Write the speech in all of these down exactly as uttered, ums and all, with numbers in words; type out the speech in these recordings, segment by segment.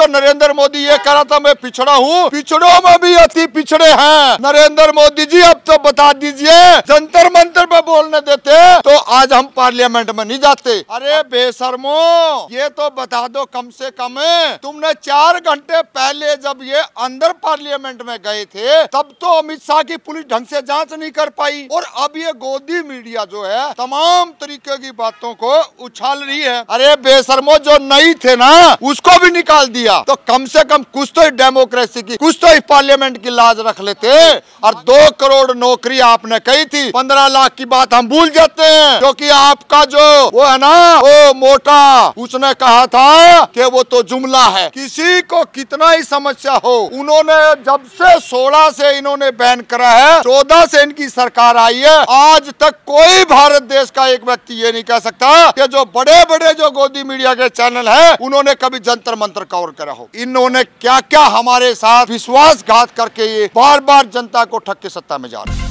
जो नरेंद्र मोदी ये कह रहा था मैं पिछड़ा हूँ, पिछड़ों में भी अति पिछड़े हैं नरेंद्र मोदी जी। अब तो बता दीजिए, जंतर मंतर पे बोलने देते तो आज हम पार्लियामेंट में नहीं जाते। अरे बेशर्मो, ये तो बता दो कम से कम, तुमने चार घंटे पहले जब ये अंदर पार्लियामेंट में गए थे तब तो अमित शाह की पुलिस ढंग से जांच नहीं कर पाई, और अब ये गोदी मीडिया जो है तमाम तरीके की बातों को उछाल रही है। अरे बेशर्मो, जो नहीं थे ना उसको भी निकाल दिया तो कम से कम कुछ तो डेमोक्रेसी की, कुछ तो इस पार्लियामेंट की लाज रख लेते। और दो करोड़ नौकरी आपने कही थी, पंद्रह लाख की बात हम भूल जाते हैं क्योंकि आपका जो वो है ना वो मोटा, उसने कहा था कि वो तो जुमला है, किसी को कितना ही समस्या हो। उन्होंने जब से सोलह से इन्होंने बैन करा है, चौदह से इनकी सरकार आई है, आज तक कोई भारत देश का एक व्यक्ति ये नहीं कह सकता कि जो बड़े बड़े जो गोदी मीडिया के चैनल है उन्होंने कभी जंतर मंतर कवर करा हो। इन्होंने क्या क्या हमारे साथ विश्वासघात करके ये बार बार जनता को ठग के सत्ता में जा रहे हैं।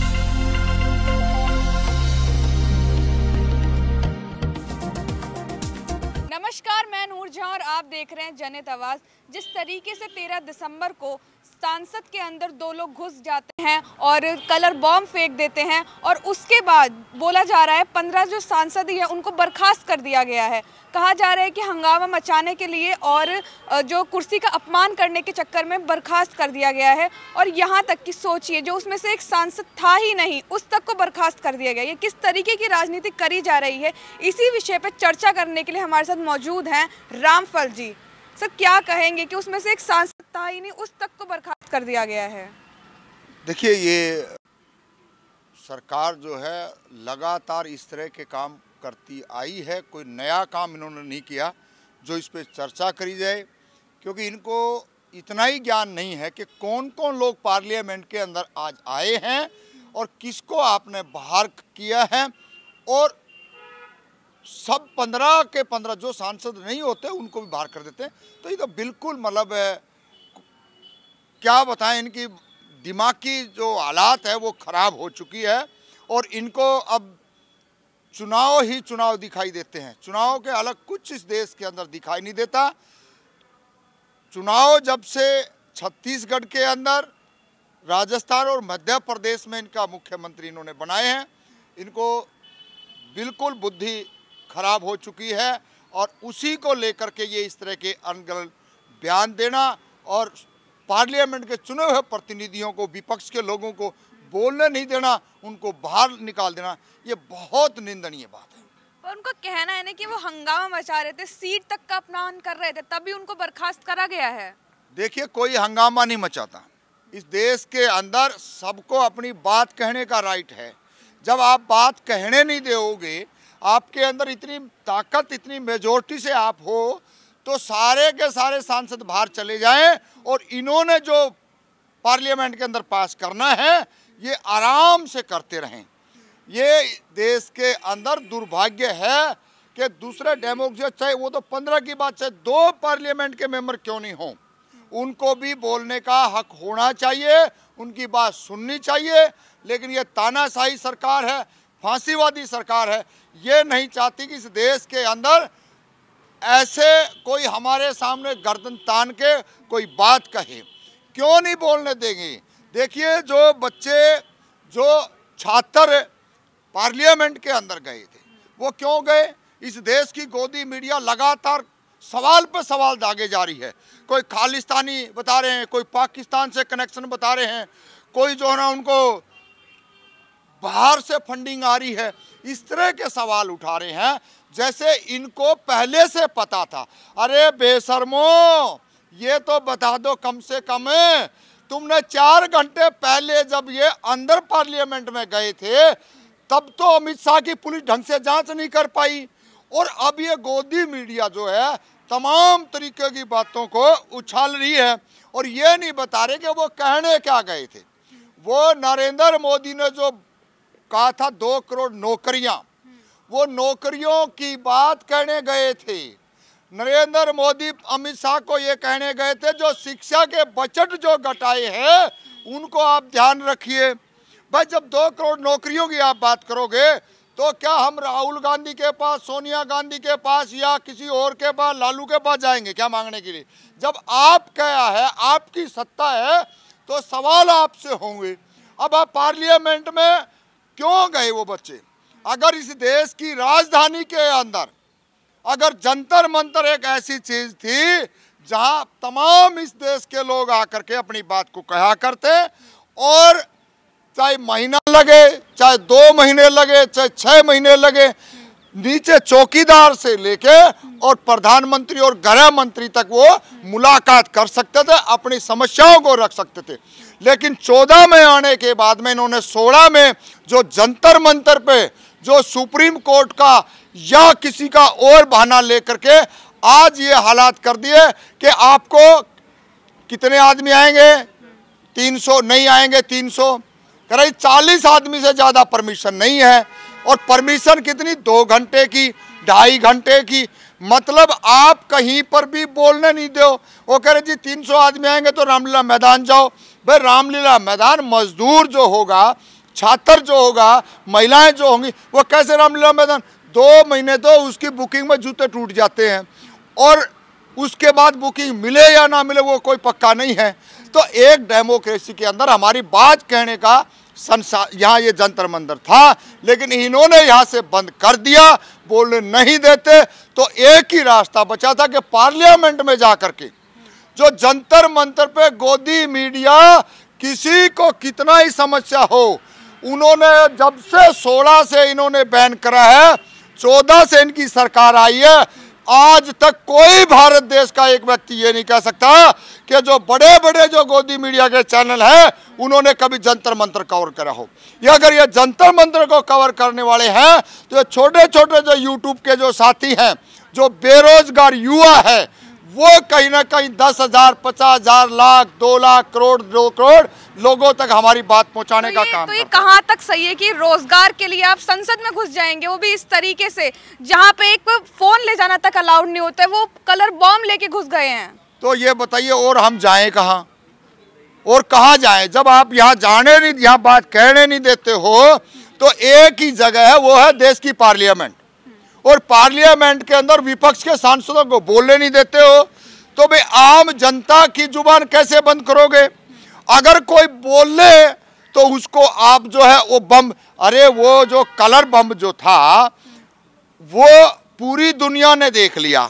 नमस्कार, मैं नूरजहां और आप देख रहे हैं जनहित आवाज। जिस तरीके से तेरह दिसंबर को संसद के अंदर दो लोग घुस जाते हैं और कलर बॉम्ब फेंक देते हैं, और उसके बाद बोला जा रहा है पंद्रह जो सांसद हैं उनको बर्खास्त कर दिया गया है। कहा जा रहा है कि हंगामा मचाने के लिए और जो कुर्सी का अपमान करने के चक्कर में बर्खास्त कर दिया गया है। और यहाँ तक कि सोचिए, जो उसमें से एक सांसद था ही नहीं उस तक को बर्खास्त कर दिया गया। ये किस तरीके की राजनीति करी जा रही है, इसी विषय पर चर्चा करने के लिए हमारे साथ मौजूद हैं रामफल जी। सर, क्या कहेंगे कि उसमें से एक सांसद था ही नहीं, उस तक को बर्खास्त कर दिया गया है? देखिए, ये सरकार जो है लगातार इस तरह के काम करती आई है, कोई नया काम इन्होंने नहीं किया जो इस पर चर्चा करी जाए, क्योंकि इनको इतना ही ज्ञान नहीं है कि कौन कौन लोग पार्लियामेंट के अंदर आज आए हैं और किसको आपने बाहर किया है। और सब पंद्रह के पंद्रह जो सांसद नहीं होते उनको भी बाहर कर देते हैं, तो ये तो बिल्कुल मतलब क्या बताएं, इनकी दिमाग की जो हालात है वो ख़राब हो चुकी है। और इनको अब चुनाव ही चुनाव दिखाई देते हैं, चुनाव के अलग कुछ इस देश के अंदर दिखाई नहीं देता। चुनाव जब से छत्तीसगढ़ के अंदर, राजस्थान और मध्य प्रदेश में इनका मुख्यमंत्री इन्होंने बनाए हैं, इनको बिल्कुल बुद्धि खराब हो चुकी है और उसी को लेकर के ये इस तरह के अनगल बयान देना और पार्लियामेंट के चुने हुए प्रतिनिधियों को, विपक्ष के लोगों को बोलने नहीं देना, उनको बाहर निकाल देना, ये बहुत निंदनीय बात है। पर उनका कहना है ना कि वो हंगामा मचा रहे थे, सीट तक का अपमान कर रहे थे, तभी उनको बर्खास्त करा गया है। देखिए, कोई हंगामा नहीं मचाता इस देश के अंदर, सबको अपनी बात कहने का राइट है। जब आप बात कहने नहीं दोगे, आपके अंदर इतनी ताकत, इतनी मेजोरिटी से आप हो, तो सारे के सारे सांसद बाहर चले जाएं और इन्होंने जो पार्लियामेंट के अंदर पास करना है ये आराम से करते रहें। ये देश के अंदर दुर्भाग्य है कि दूसरे डेमोक्रेसी, चाहे वो तो पंद्रह की बात, चाहे दो पार्लियामेंट के मेंबर क्यों नहीं हों, उनको भी बोलने का हक होना चाहिए, उनकी बात सुननी चाहिए। लेकिन ये तानाशाही सरकार है, फांसीवादी सरकार है, ये नहीं चाहती कि इस देश के अंदर ऐसे कोई हमारे सामने गर्दन तान के कोई बात कहे। क्यों नहीं बोलने देंगे? देखिए, जो बच्चे, जो छात्र पार्लियामेंट के अंदर गए थे वो क्यों गए? इस देश की गोदी मीडिया लगातार सवाल पर सवाल दागे जा रही है। कोई खालिस्तानी बता रहे हैं, कोई पाकिस्तान से कनेक्शन बता रहे हैं, कोई जो है ना उनको बाहर से फंडिंग आ रही है, इस तरह के सवाल उठा रहे हैं जैसे इनको पहले से पता था। अरे बेशर्मो, ये तो बता दो कम से कम, तुमने चार घंटे पहले जब ये अंदर पार्लियामेंट में गए थे तब तो अमित शाह की पुलिस ढंग से जांच नहीं कर पाई, और अब ये गोदी मीडिया जो है तमाम तरीके की बातों को उछाल रही है। और ये नहीं बता रहे कि वो कहने क्या गए थे। वो नरेंद्र मोदी ने जो कहा था दो करोड़ नौकरियां, वो नौकरियों की बात कहने गए थे। नरेंद्र मोदी अमित शाह को ये कहने गए थे जो शिक्षा के बजट जो घटाए हैं उनको आप ध्यान रखिए। भाई, जब दो करोड़ नौकरियों की आप बात करोगे तो क्या हम राहुल गांधी के पास, सोनिया गांधी के पास या किसी और के पास, लालू के पास जाएंगे क्या मांगने के लिए? जब आप क्या है, आपकी सत्ता है तो सवाल आपसे होंगे। अब आप पार्लियामेंट में क्यों गए वो बच्चे? अगर इस देश की राजधानी के अंदर अगर जंतर मंतर एक ऐसी चीज थी जहां तमाम इस देश के लोग आकर के अपनी बात को कहा करते, और चाहे महीना लगे, चाहे दो महीने लगे, चाहे छह महीने लगे, नीचे चौकीदार से लेके और प्रधानमंत्री और गृह मंत्री तक वो मुलाकात कर सकते थे, अपनी समस्याओं को रख सकते थे। लेकिन चौदह में आने के बाद में इन्होंने सोलह में जो जंतर मंतर पे, जो सुप्रीम कोर्ट का या किसी का और बहाना लेकर के आज ये हालात कर दिए कि आपको कितने आदमी आएंगे, तीन सौ नहीं आएंगे, तीन सौ कह रही, चालीस आदमी से ज़्यादा परमिशन नहीं है, और परमिशन कितनी, दो घंटे की, ढाई घंटे की। मतलब आप कहीं पर भी बोलने नहीं दो। वो कह रहे जी तीन सौ आदमी आएंगे तो रामलीला मैदान जाओ। भाई रामलीला मैदान मजदूर जो होगा, छात्र जो होगा, महिलाएं जो होंगी, वो कैसे रामलीला मैदान? दो महीने तो उसकी बुकिंग में जूते टूट जाते हैं, और उसके बाद बुकिंग मिले या ना मिले वो कोई पक्का नहीं है। तो एक डेमोक्रेसी के अंदर हमारी बात कहने का संसार, यहाँ ये जंतर मंतर था, लेकिन इन्होंने यहाँ से बंद कर दिया, बोलने नहीं देते। तो एक ही रास्ता बचा था कि पार्लियामेंट में जा करके जो जंतर मंतर पे गोदी मीडिया, किसी को कितना ही समस्या हो, उन्होंने जब से सोलह से इन्होंने बैन करा है, चौदह से इनकी सरकार आई है, आज तक कोई भारत देश का एक व्यक्ति ये नहीं कह सकता कि जो बड़े बड़े जो गोदी मीडिया के चैनल हैं उन्होंने कभी जंतर मंतर कवर करा हो। या अगर ये जंतर मंतर को कवर करने वाले हैं तो ये छोटे छोटे जो यूट्यूब के जो साथी हैं, जो बेरोजगार युवा है, वो कहीं ना कहीं दस हजार, पचास हजार, लाख, दो लाख, करोड़, दो करोड़ लोगों तक हमारी बात पहुंचाने तो का काम। तो ये कहाँ तक सही है कि रोजगार के लिए आप संसद में घुस जाएंगे, वो भी इस तरीके से, जहाँ पे एक फोन ले जाना तक अलाउड नहीं होता है, वो कलर बॉम्ब लेके घुस गए हैं। तो ये बताइए और हम जाएं कहाँ, और कहाँ जाएं? जब आप यहाँ जाने नहीं, यहाँ बात कहने नहीं देते हो, तो एक ही जगह है, वो है देश की पार्लियामेंट, और पार्लियामेंट के अंदर विपक्ष के सांसदों को बोलने नहीं देते हो। तो भाई आम जनता की जुबान कैसे बंद करोगे? अगर कोई बोले तो उसको आप जो है वो बम, अरे वो जो कलर बम जो था वो पूरी दुनिया ने देख लिया।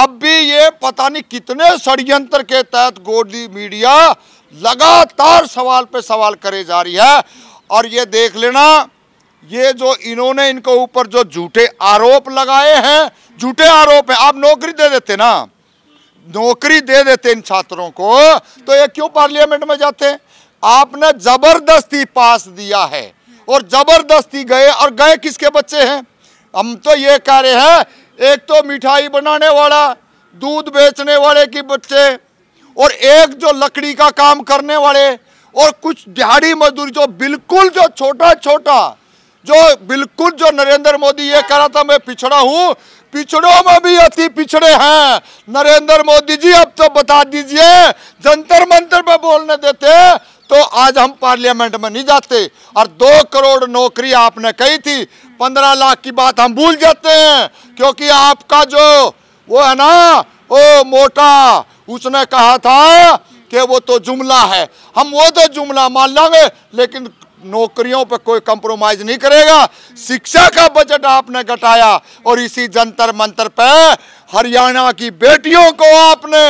अब भी ये पता नहीं कितने षड्यंत्र के तहत गोदी मीडिया लगातार सवाल पे सवाल करे जा रही है। और ये देख लेना, ये जो इन्होंने इनको ऊपर जो झूठे आरोप लगाए हैं, झूठे आरोप है। आप नौकरी दे देते ना, नौकरी दे देते इन छात्रों को, तो ये क्यों पार्लियामेंट में जाते हैं? आपने जबरदस्ती पास दिया है, और जबरदस्ती गए, और गए किसके बच्चे हैं? हम तो ये कह रहे हैं, एक तो मिठाई बनाने वाला, दूध बेचने वाले के बच्चे, और एक जो लकड़ी का काम करने वाले, और कुछ दिहाड़ी मजदूर जो बिल्कुल जो छोटा छोटा जो बिल्कुल जो नरेंद्र मोदी ये कह रहा था मैं पिछड़ा हूँ, पिछड़ों में भी अति पिछड़े हैं नरेंद्र मोदी जी। अब तो बता दीजिए, जंतर मंतर पर बोलने देते तो आज हम पार्लियामेंट में नहीं जाते, और दो करोड़ नौकरी आपने कही थी, पंद्रह लाख की बात हम भूल जाते हैं, क्योंकि आपका जो वो है ना ओ मोटा, उसने कहा था कि वो तो जुमला है, हम वो तो जुमला मान लेंगे, लेकिन नौकरियों पर कोई कंप्रोमाइज नहीं करेगा। शिक्षा का बजट आपने घटाया, और इसी जंतर मंतर पे हरियाणा की बेटियों को आपने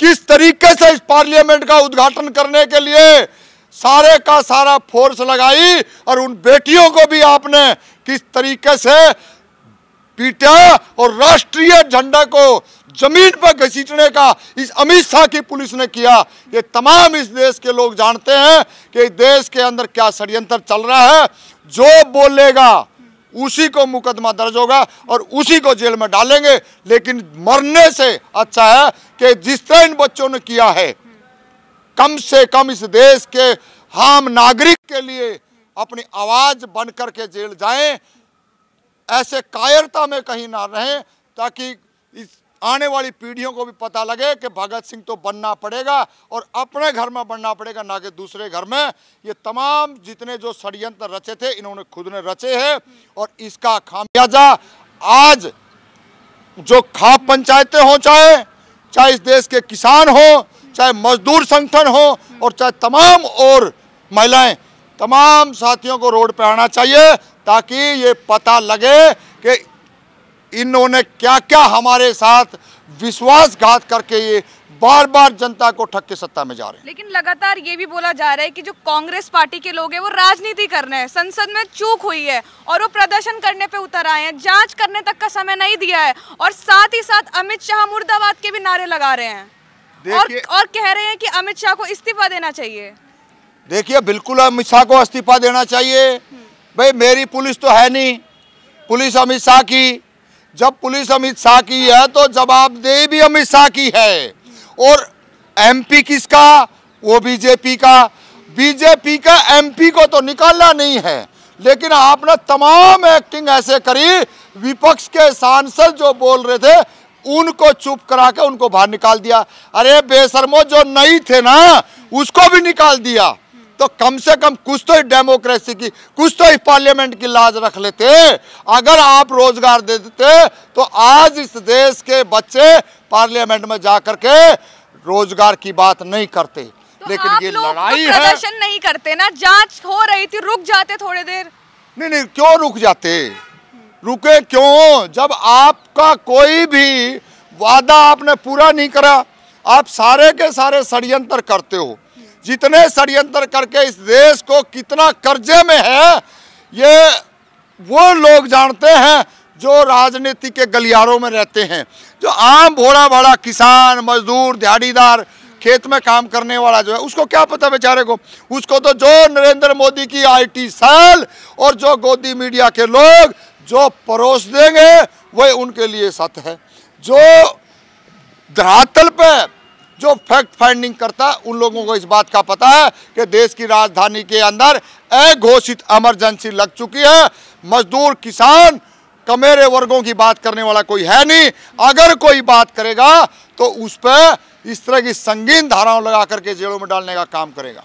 किस तरीके से इस पार्लियामेंट का उद्घाटन करने के लिए सारे का सारा फोर्स लगाई, और उन बेटियों को भी आपने किस तरीके से पीटा, और राष्ट्रीय झंडा को जमीन पर घसीटने का इस अमित शाह की पुलिस ने किया। ये तमाम इस देश के लोग जानते हैं कि देश के अंदर क्या षड्यंत्र चल रहा है। जो बोलेगा उसी को मुकदमा दर्ज होगा, और उसी को जेल में डालेंगे। लेकिन मरने से अच्छा है कि जिस तरह इन बच्चों ने किया है, कम से कम इस देश के आम नागरिक के लिए अपनी आवाज बनकर के जेल जाएं, ऐसे कायरता में कहीं ना रहें, ताकि इस आने वाली पीढ़ियों को भी पता लगे कि भगत सिंह तो बनना पड़ेगा और अपने घर में बनना पड़ेगा, ना कि दूसरे घर में। ये तमाम जितने जो षड्यंत्र रचे थे इन्होंने खुद ने रचे हैं और इसका खामियाजा आज जो खाप पंचायतें हों, चाहे चाहे इस देश के किसान हों, चाहे मजदूर संगठन हों और चाहे तमाम और महिलाएं, तमाम साथियों को रोड पर आना चाहिए ताकि ये पता लगे कि इन्होंने क्या क्या हमारे साथ विश्वासघात करके ये बार बार जनता को ठग के सत्ता में जा रहे हैं। लेकिन लगातार ये भी बोला जा रहा है कि जो कांग्रेस पार्टी के लोग हैं वो राजनीति कर रहे हैं, संसद में चूक हुई है और वो प्रदर्शन करने पे उतर आए हैं, जांच करने तक का समय नहीं दिया है और साथ ही साथ अमित शाह मुर्दाबाद के भी नारे लगा रहे हैं और, और कह रहे हैं कि अमित शाह को इस्तीफा देना चाहिए। देखिए, बिल्कुल अमित शाह को इस्तीफा देना चाहिए। भाई मेरी पुलिस तो है नहीं, पुलिस अमित शाह की। जब पुलिस अमित शाह की है तो जवाबदेही भी अमित शाह की है। और एमपी किसका? वो बीजेपी का। बीजेपी का एमपी को तो निकालना नहीं है, लेकिन आपने तमाम एक्टिंग ऐसे करी, विपक्ष के सांसद जो बोल रहे थे उनको चुप करा के उनको बाहर निकाल दिया। अरे बेशर्मो, जो नहीं थे ना उसको भी निकाल दिया। तो कम से कम कुछ तो इस डेमोक्रेसी की, कुछ तो इस पार्लियामेंट की लाज रख लेते। अगर आप रोजगार दे देते तो आज इस देश के बच्चे पार्लियामेंट में जाकर के रोजगार की बात नहीं करते। तो लेकिन आप ये लोग लड़ाई है, प्रदर्शन नहीं करते ना। जांच हो रही थी, रुक जाते थोड़ी देर। नहीं नहीं, क्यों रुक जाते? रुके क्यों? जब आपका कोई भी वादा आपने पूरा नहीं करा, आप सारे के सारे षड्यंत्र करते हो। जितने षड्यंत्र करके इस देश को कितना कर्जे में है ये वो लोग जानते हैं जो राजनीति के गलियारों में रहते हैं। जो आम भोला भाला किसान, मजदूर, दिहाड़ीदार, खेत में काम करने वाला जो है, उसको क्या पता बेचारे को? उसको तो जो नरेंद्र मोदी की आईटी सेल और जो गोदी मीडिया के लोग जो परोस देंगे वही उनके लिए सत्य है। जो धरातल पे जो फैक्ट फाइंडिंग करता है उन लोगों को इस बात का पता है कि देश की राजधानी के अंदर अघोषित इमरजेंसी लग चुकी है। मजदूर, किसान, कमेरे वर्गों की बात करने वाला कोई है नहीं। अगर कोई बात करेगा तो उस पर इस तरह की संगीन धाराओं लगा करके जेलों में डालने का काम करेगा।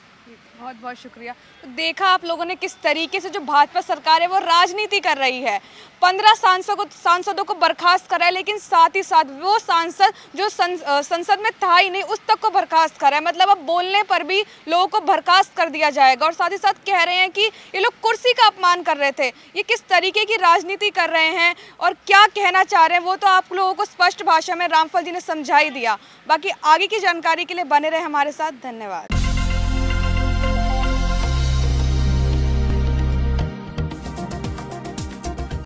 बहुत बहुत शुक्रिया। तो देखा आप लोगों ने किस तरीके से जो भाजपा सरकार है वो राजनीति कर रही है। पंद्रह सांसदों को सांसदों को बर्खास्त करा है, लेकिन साथ ही साथ वो सांसद जो सं, संसद में था ही नहीं उस तक को बर्खास्त करा है। मतलब अब बोलने पर भी लोगों को बर्खास्त कर दिया जाएगा और साथ ही साथ कह रहे हैं कि ये लोग कुर्सी का अपमान कर रहे थे। ये किस तरीके की राजनीति कर रहे हैं और क्या कहना चाह रहे हैं वो तो आप लोगों को स्पष्ट भाषा में रामफल जी ने समझा ही दिया। बाकी आगे की जानकारी के लिए बने रहे हमारे साथ। धन्यवाद।